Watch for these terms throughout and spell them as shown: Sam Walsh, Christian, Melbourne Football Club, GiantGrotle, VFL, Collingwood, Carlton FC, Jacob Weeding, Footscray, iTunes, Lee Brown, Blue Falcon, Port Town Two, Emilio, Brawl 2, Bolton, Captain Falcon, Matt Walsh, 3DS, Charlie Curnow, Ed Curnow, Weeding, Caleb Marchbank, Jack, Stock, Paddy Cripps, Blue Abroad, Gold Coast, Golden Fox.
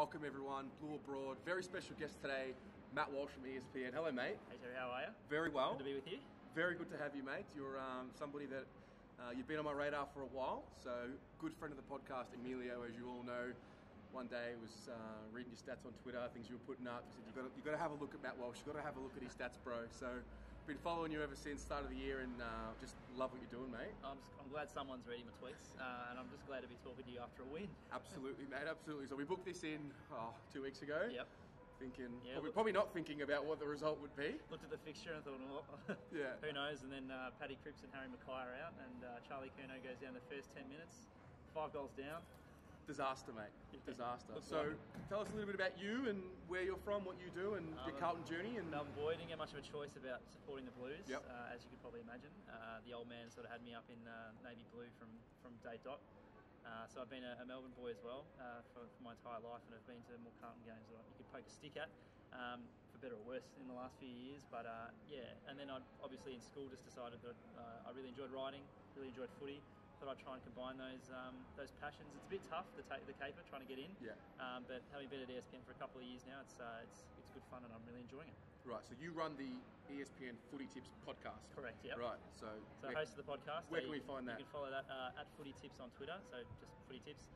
welcome everyone, Blue Abroad. Very special guest today, Matt Walsh from ESPN. Hello, mate. Hey, Terry, how are you? Very well. Good to be with you. Very good to have you, mate. You're somebody that you've been on my radar for a while, so good friend of the podcast, Emilio, as you all know. One day I was reading your stats on Twitter, things you were putting up. He said, you've got to have a look at Matt Walsh. You've got to have a look at his stats, bro. So, been following you ever since start of the year and just love what you're doing, mate. I'm glad someone's reading my tweets and I'm just glad to be talking to you after a win. Absolutely, mate, absolutely. So we booked this in 2 weeks ago. Yep. Thinking, yeah, probably not thinking about what the result would be. Looked at the fixture and thought, well, yeah, who knows? And then Paddy Cripps and Harry Mackay are out and Charlie Curnow goes down the first 10 minutes, 5 goals down. Disaster, mate. Disaster. So, tell us a little bit about you and where you're from, what you do, and your Carlton journey. And boy, I didn't get much of a choice about supporting the Blues, yep, as you could probably imagine. The old man sort of had me up in navy blue from day dot. So I've been a Melbourne boy as well for my entire life, and I've been to more Carlton games that you could poke a stick at, for better or worse, in the last few years. But yeah, and then I obviously in school just decided that I really enjoyed writing, really enjoyed footy. Thought I'd try and combine those passions. It's a bit tough, the caper, trying to get in. Yeah. But having been at ESPN for a couple of years now, it's good fun and I'm really enjoying it. Right. So you run the ESPN Footy Tips podcast. Correct. Yeah. Right. So I host of the podcast. Where can we find that? You can follow that at Footy Tips on Twitter. So just Footy Tips,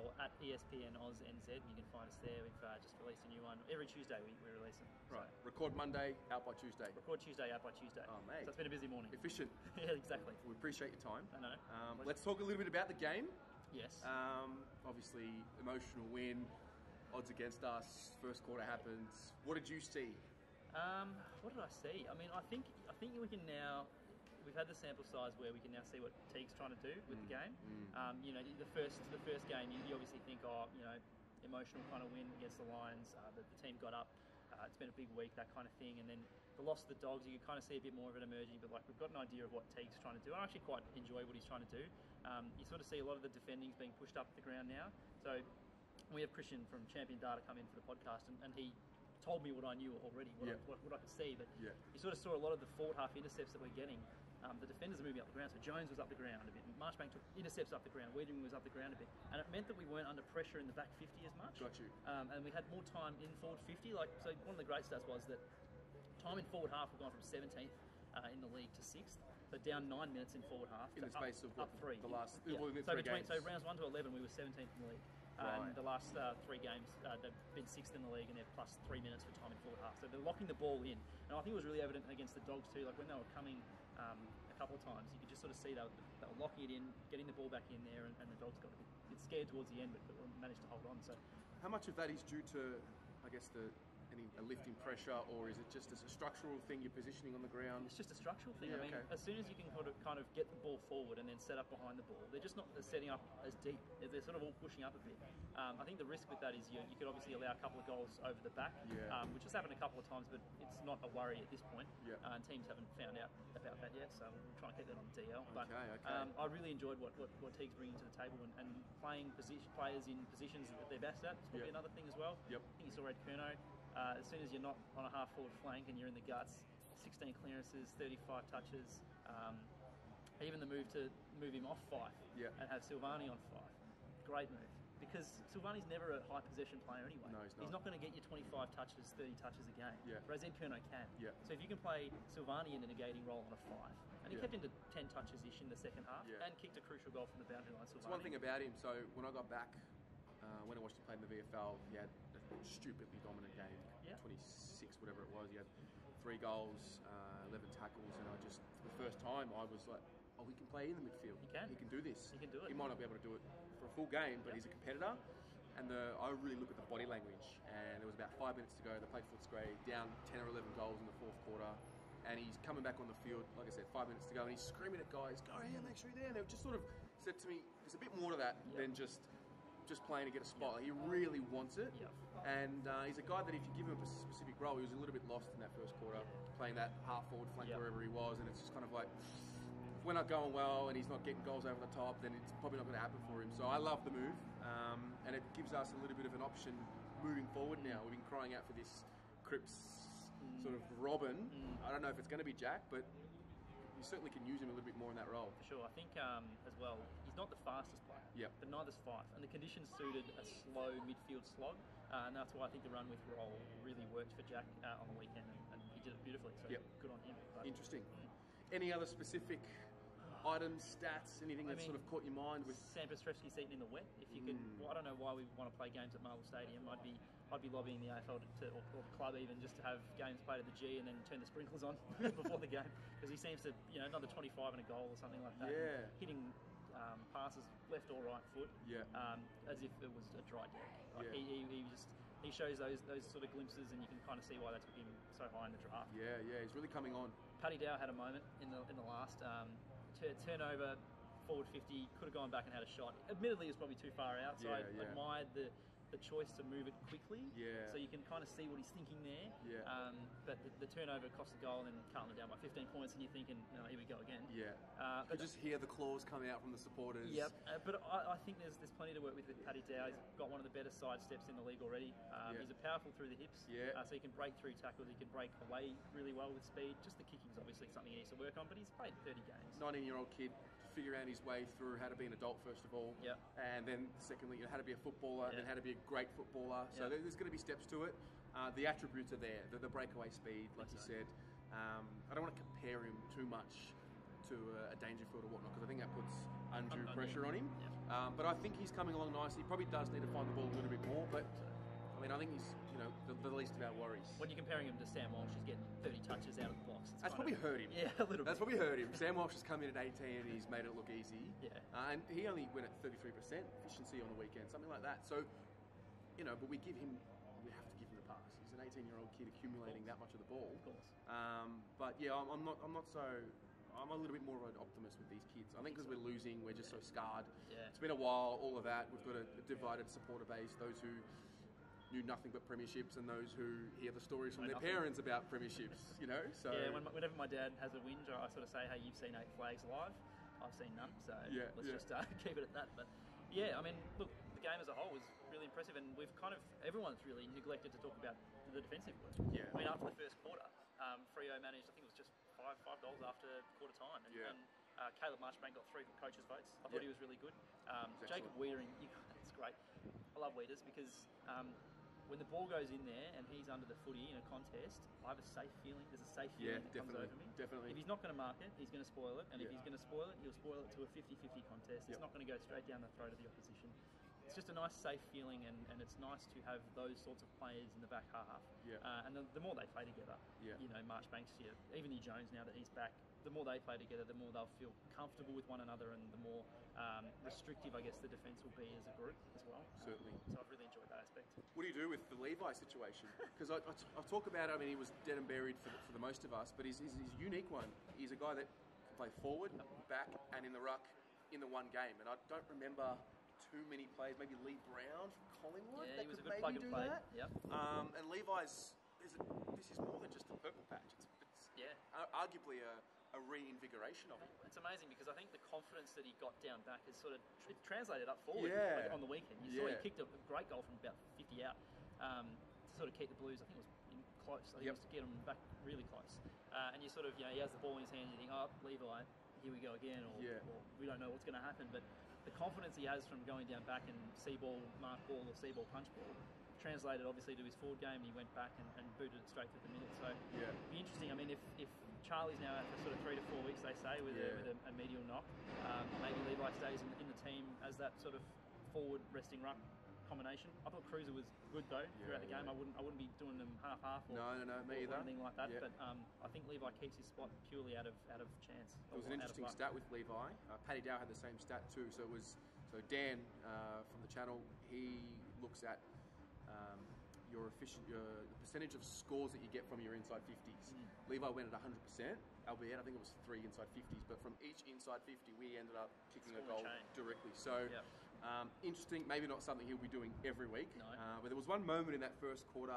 or at ESPN Oz NZ. You can find us there. We've just released a new one every Tuesday. We release them. Right. So. Record Monday, out by Tuesday. Record Tuesday, out by Tuesday. Oh mate. So it's been a busy morning. Efficient. Yeah. Exactly. We appreciate your time. I know. Let's talk a little bit about the game. Yes. Obviously, emotional win, odds against us, first quarter happens. What did you see? What did I see? I mean, I think we can now, we've had the sample size where we can now see what Teague's trying to do with the game. You know, the first game, you obviously think, oh, you know, emotional kind of win against the Lions, the team got up, it's been a big week, that kind of thing. And then the loss of the Dogs, you can kind of see a bit more of it emerging, but like we've got an idea of what Teague's trying to do. I actually quite enjoy what he's trying to do. You sort of see a lot of the defendings being pushed up the ground now. So we have Christian from Champion Data come in for the podcast, and he told me what I knew already, what I could see, but yeah, you sort of saw a lot of the forward half intercepts that we're getting. The defenders are moving up the ground, so Jones was up the ground a bit, Marchbank took intercepts up the ground, Weeding was up the ground a bit, and it meant that we weren't under pressure in the back 50 as much. Got you. And we had more time in forward 50, like, so one of the great stats was that time in forward half we've gone from 17th in the league to 6th, but down 9 minutes in forward half in the space of up 3. The last, yeah, well, so between games, so rounds 1 to 11 we were 17th in the league. Right. And the last 3 games, they've been 6th in the league and they're plus 3 minutes for time in forward half. So they're locking the ball in. And I think it was really evident against the Dogs too, like when they were coming a couple of times, you could just sort of see they were locking it in, getting the ball back in there, and the Dogs got a bit scared towards the end, but managed to hold on. So, how much of that is due to, I guess, a lift in pressure, or is it just a structural thing, you're positioning on the ground? It's just a structural thing. Yeah, I mean, okay, as soon as you can kind of get the ball forward and then set up behind the ball, they're just not setting up as deep. They're sort of all pushing up a bit. I think the risk with that is you could obviously allow a couple of goals over the back, yeah, which has happened a couple of times, but it's not a worry at this point. Yeah. And teams haven't found out about that yet, so we're trying to keep that on DL. Okay, but I really enjoyed what Teague's bringing to the table, and playing players in positions that they're best at is probably, yep, another thing as well. Yep. I think you saw Ed Curnow. As soon as you're not on a half-forward flank and you're in the guts, 16 clearances, 35 touches, even the move him off Fife, yeah, and have Silvani on Fife. Great move. Because Silvani's never a high possession player anyway. No, he's not. He's not going to get you 25 touches, 30 touches a game. Yeah. Whereas Ed Curnow can. Yeah. So if you can play Silvani in a negating role on a 5, and he, yeah, kept into 10 touches-ish in the second half, yeah, and kicked a crucial goal from the boundary line, Silvani. It's one thing about him, so when I got back, when I watched him play in the VFL, he had a stupidly dominant game, yeah, 26, whatever it was. He had 3 goals, 11 tackles, and I just, for the first time, I was like, oh, he can play in the midfield. He can. He can do this. He can do it. He might not be able to do it for a full game, but, yeah, he's a competitor. And I really look at the body language, and it was about 5 minutes to go. They played Footscray, down 10 or 11 goals in the fourth quarter, and he's coming back on the field, like I said, 5 minutes to go, and he's screaming at guys, go here, make sure you're there. And they just sort of said to me, there's a bit more to that, yeah, than just playing to get a spot. He really wants it, yeah, and he's a guy that if you give him a specific role, he was a little bit lost in that first quarter, yeah, playing that half forward flank, yeah, wherever he was, and it's just kind of like, if we're not going well and he's not getting goals over the top, then it's probably not going to happen for him. So I love the move, and it gives us a little bit of an option moving forward now. We've been crying out for this Cripps sort of Robin. I don't know if it's going to be Jack, but you certainly can use him a little bit more in that role. For sure. I think as well, he's not the fastest player, yep, but neither's Fife, and the conditions suited a slow midfield slog, and that's why I think the run with Roll really worked for Jack on the weekend, and he did it beautifully, so yep, good on him. But, interesting. Any other specific items, stats, anything that sort of caught your mind with Sam Pestrovsky's eating in the wet? If you could, well, I don't know why we want to play games at Marvel Stadium. I'd be lobbying the AFL or the club even just to have games played at the G and then turn the sprinklers on before the game, because he seems to, you know, another 25 and a goal or something like that. Yeah, hitting passes left or right foot. Yeah, as if it was a dry deck. Like, yeah, he shows those sort of glimpses, and you can kind of see why they took him so high in the draft. Yeah, yeah, he's really coming on. Paddy Dow had a moment in the last. Turnover, forward 50, could have gone back and had a shot. Admittedly, it was probably too far out, so I admired the choice to move it quickly. Yeah. So you can kind of see what he's thinking there. Yeah. But the turnover cost the goal, and then Carlton down by 15 points, and you're thinking, no, here we go again. Yeah. You could just hear the claws coming out from the supporters. Yep. But I think there's plenty to work with Paddy Dow. He's got one of the better side steps in the league already. He's a powerful through the hips. Yeah. So he can break through tackles. He can break away really well with speed. Just the kicking's obviously something he needs to work on, but he's played 30 games. 19-year-old kid to figure out his way through how to be an adult, first of all. Yeah. And then secondly, you know, how to be a footballer and how to be a great footballer, so there's going to be steps to it. The attributes are there, the breakaway speed, like you said. I don't want to compare him too much to a Dangerfield or whatnot, because I think that puts undue pressure on him. Yeah. But I think he's coming along nicely. He probably does need to find the ball a little bit more, but I mean, I think he's, you know, the least of our worries. When you're comparing him to Sam Walsh, he's getting 30 touches out of the box. That's probably hurt him. Yeah, a little bit. That's probably hurt him. Sam Walsh has come in at 18 and he's made it look easy. Yeah. And he only went at 33% efficiency on the weekend, something like that. So, you know, but we have to give him the pass. He's an 18-year-old kid accumulating that much of the ball. Of course. But yeah, I'm a little bit more of an optimist with these kids. I think because we're losing, we're just so scarred. Yeah. It's been a while, all of that. We've got a divided supporter base, those who knew nothing but premierships and those who hear the stories from their parents about premierships, you know? So yeah, whenever my dad has a whinge, I sort of say, hey, you've seen 8 flags live. I've seen none, so let's just keep it at that. But yeah, I mean, look, the game as a whole was really impressive, and we've kind of, everyone's really neglected to talk about the defensive work. Yeah. I mean, after the first quarter, Freo managed, I think it was just five goals after quarter time. And, Caleb Marchbank got 3 coaches' votes. I thought he was really good. Jacob Weeding, it's great. I love Weeders because when the ball goes in there and he's under the footy in a contest, I have a safe feeling. There's a safe feeling that comes over me. Definitely. If he's not going to mark it, he's going to spoil it. And if he's going to spoil it, he'll spoil it to a 50-50 contest. It's not going to go straight down the throat of the opposition. It's just a nice, safe feeling, and it's nice to have those sorts of players in the back half. Yeah. And the more they play together, you know, Marchbanks, even the Jones, now that he's back, the more they play together, the more they'll feel comfortable with one another, and the more restrictive, I guess, the defence will be as a group as well. Certainly. So I've really enjoyed that aspect. What do you do with the Levi situation? Because I talk about, I mean, he was dead and buried for the most of us, but he's a unique one. He's a guy that can play forward, back, and in the ruck in the one game. And I don't remember too many players, maybe Lee Brown from Collingwood. Yeah, that he was a good plug and play. Yep. And Levi's, this is more than just a purple patch. It's arguably a reinvigoration of it. It's amazing because I think the confidence that he got down back is sort of translated up forward like on the weekend. You saw he kicked a great goal from about 50 out to sort of keep the Blues, I think it was in close. I think it was to get them back really close. And you sort of, you know, he has the ball in his hand and you think, oh, Levi, here we go again, or we don't know what's going to happen. But the confidence he has from going down back and see ball, mark ball, or see ball, punch ball, translated obviously to his forward game, and he went back and booted it straight through the middle. So it'd be interesting. I mean, if Charlie's now out for sort of 3 to 4 weeks, they say, with a medial knock, maybe Levi stays in the team as that sort of forward resting ruck combination. I thought Cruiser was good though throughout the game. Yeah. I wouldn't be doing them half-half or anything like that. Yeah. But I think Levi keeps his spot purely out of chance. It was an interesting stat with Levi. Paddy Dow had the same stat too. So it was Dan from the channel. He looks at the percentage of scores that you get from your inside 50s. Mm. Levi went at 100%, albeit I think it was 3 inside 50s, but from each inside 50, we ended up kicking a goal directly. So interesting, maybe not something he'll be doing every week, but there was one moment in that first quarter,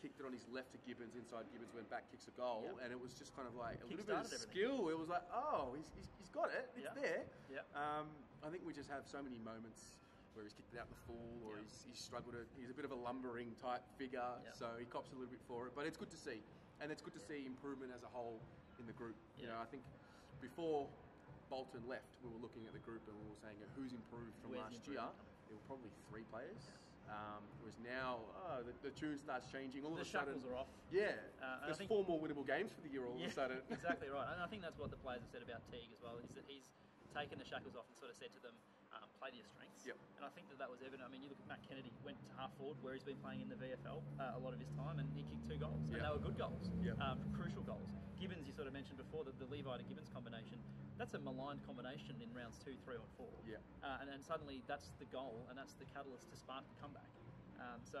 kicked it on his left to Gibbons, inside Gibbons, went back, kicks a goal, and it was just kind of like a little bit of skill. It was like, oh, he's got it, it's there. Yep. I think we just have so many moments where he's kicked it out the full, or he's struggled. He's a bit of a lumbering type figure, so he cops a little bit for it. But it's good to see, and it's good to see improvement as a whole in the group. You know, I think before Bolton left, we were looking at the group and we were saying who's improved from last year. There were probably three players. Whereas now the tune starts changing. All of a sudden, the shackles are off. Yeah, there's four more winnable games for the year. All of a sudden, exactly right. And I think that's what the players have said about Teague as well. Is that he's taken the shackles off and sort of said to them, play to your strengths. Yep. And I think that was evident. I mean, you look at Matt Kennedy, went to half forward where he's been playing in the VFL a lot of his time, and he kicked 2 goals. Yep. And they were good goals, crucial goals. Gibbons, you sort of mentioned before, the Levi to Gibbons combination, that's a maligned combination in rounds 2, 3 or 4. Yeah. And suddenly that's the goal and that's the catalyst to spark the comeback. So,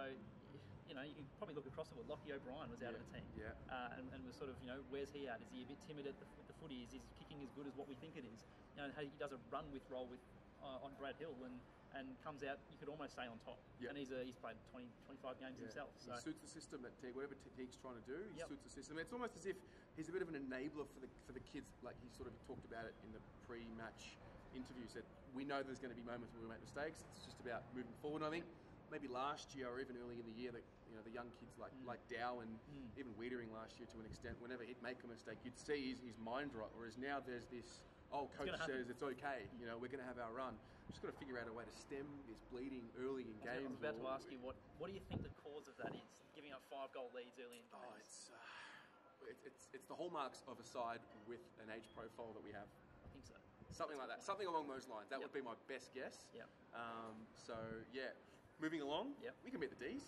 you know, you can probably look across the world. Lockie O'Brien was out of the team, and was sort of, you know, where's he at? Is he a bit timid at the footy? Is his kicking as good as what we think it is? You know, he does a run with Roll with on Brad Hill and comes out, you could almost say, on top. Yep. And he's played 20, 25 games himself. So. He suits the system that Teague, whatever Teague's trying to do, he suits the system. It's almost as if he's a bit of an enabler for the kids. Like he sort of talked about it in the pre-match interview, said, we know there's going to be moments where we make mistakes. It's just about moving forward, I think. Maybe last year or even early in the year, that, you know, the young kids like Dow and even Weeding last year to an extent, whenever he'd make a mistake, you'd see his mind rot. Whereas now there's this, coach says it's okay, you know, we're going to have our run. We've just got to figure out a way to stem this bleeding early in games. I was about to ask you, what do you think the cause of that is? Giving up 5-goal leads early in games. Oh, it's the hallmarks of a side with an age profile that we have. I think so. Something like that. Something along those lines. That would be my best guess. Yeah. So yeah. Moving along, we can beat the Ds.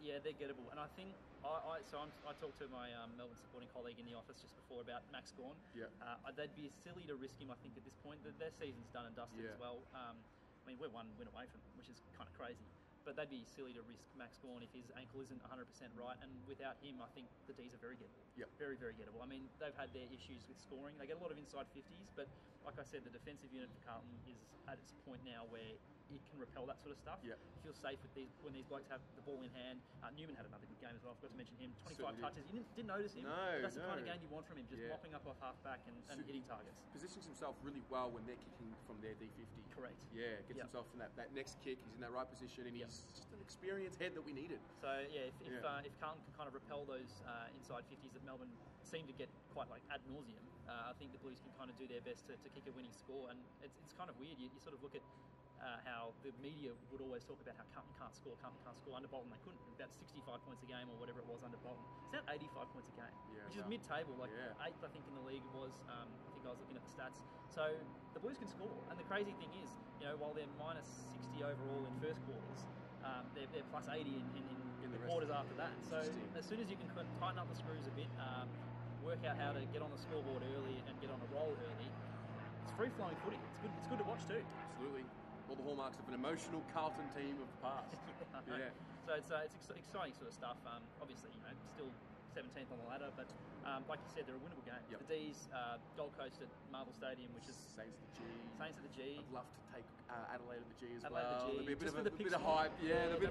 Yeah, they're gettable. And I think, I talked to my Melbourne supporting colleague in the office just before about Max Gawn. Yeah. They'd be silly to risk him, I think, at this point. Their season's done and dusted as well. I mean, we're 1 win away from them, which is kind of crazy. But they'd be silly to risk Max Gawn if his ankle isn't 100% right. And without him, I think the Ds are very gettable. Yep. Very, very gettable. I mean, they've had their issues with scoring. They get a lot of inside 50s. But like I said, the defensive unit for Carlton is at its point now where it can repel that sort of stuff. Yep. You feel safe with these when these blokes have the ball in hand. Newman had another good game as well. I forgot to mention him. 25 touches. You didn't notice him. No, that's the kind of game you want from him. Just mopping up off half-back and hitting targets. Positions himself really well when they're kicking from their D50. Correct. Yeah, gets himself in that next kick. He's in that right position and he's just an experienced head that we needed. So, yeah, if Carlton can kind of repel those inside 50s that Melbourne seem to get quite like ad nauseum, I think the Blues can kind of do their best to kick a winning score. And it's kind of weird. You sort of look at how the media would always talk about how Carlton can't score, Under Bolton, they couldn't. About 65 points a game or whatever it was under Bolton. It's now 85 points a game, which is mid-table, like 8th, I think, in the league was. I think I was looking at the stats. So the Blues can score. And the crazy thing is, you know, while they're minus 60 overall in first quarters, they're plus 80 in the quarters after that. So as soon as you can tighten up the screws a bit, work out how to get on the scoreboard early and get on a roll early, it's free-flowing footy. It's good to watch too. Absolutely. All the hallmarks of an emotional Carlton team of the past. So it's exciting sort of stuff. Obviously, you know, still 17th on the ladder, but like you said, they're a winnable game. Yep. The Ds, Gold Coast at Marvel Stadium, which is Saints at the G. I'd love to take Adelaide at the G as well. There'll be a bit of hype. Yeah, there'll be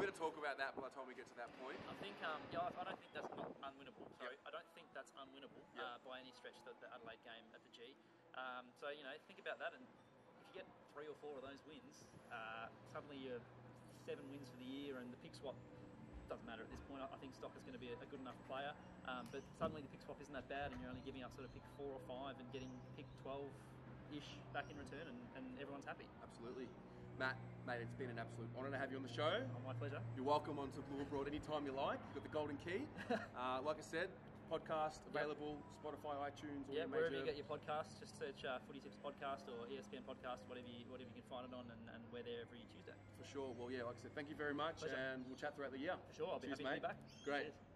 a bit of talk about that by the time we get to that point. I think, I don't think that's not unwinnable. So I don't think that's unwinnable by any stretch. The Adelaide game at the G. So you know, think about that and. If you get 3 or 4 of those wins, suddenly you're 7 wins for the year, and the pick swap doesn't matter at this point. I think Stock is going to be a good enough player, but suddenly the pick swap isn't that bad, and you're only giving up sort of pick 4 or 5 and getting pick 12-ish back in return, and everyone's happy. Absolutely. Matt, mate, it's been an absolute honour to have you on the show. Oh, my pleasure. You're welcome onto Blue Abroad anytime you like. You've got the golden key. Like I said, podcast available, Spotify, iTunes, all wherever you get your podcasts. Just search Footy Tips podcast or ESPN podcast, whatever you can find it on, and we're there every Tuesday. For sure. Well, yeah, like I said, thank you very much, and we'll chat throughout the year. For sure, I'll be happy to be back. Great. Cheers.